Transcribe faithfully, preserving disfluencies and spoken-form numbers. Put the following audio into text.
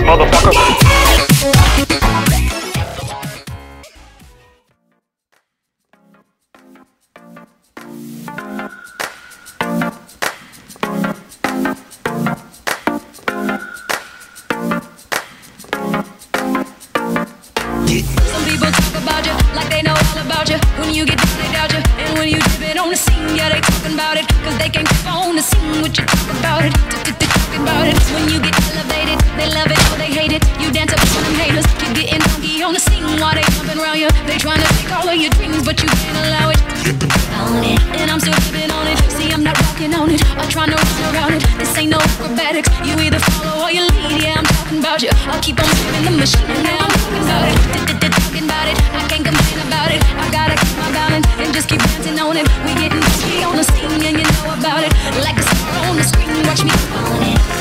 ass motherfucker. Some people talk about you like they know all about you. When you get down, they doubt you. And when you dip it on the scene, yeah, they talking about it. Cause they can't keep on the scene what you talk about it. Talking about it. When you get elevated, they love it or they hate it. You dance up to them haters. Keep getting funky on the scene while they jumping around you. They trying to take all of your dreams, but you can't allow it. On it. And I'm still dipping on it. See, I'm not rocking on it or trying to run around it. This ain't no acrobatics. You either follow or you lead. Yeah, I'm talking about you. I'll keep on dipping the machine and now I'm talking about it. Talking about it, I can't complain about it. I gotta keep my balance and just keep dancing on it. We getting busy on the scene and you know about it. Like a star on the screen, watch me on it.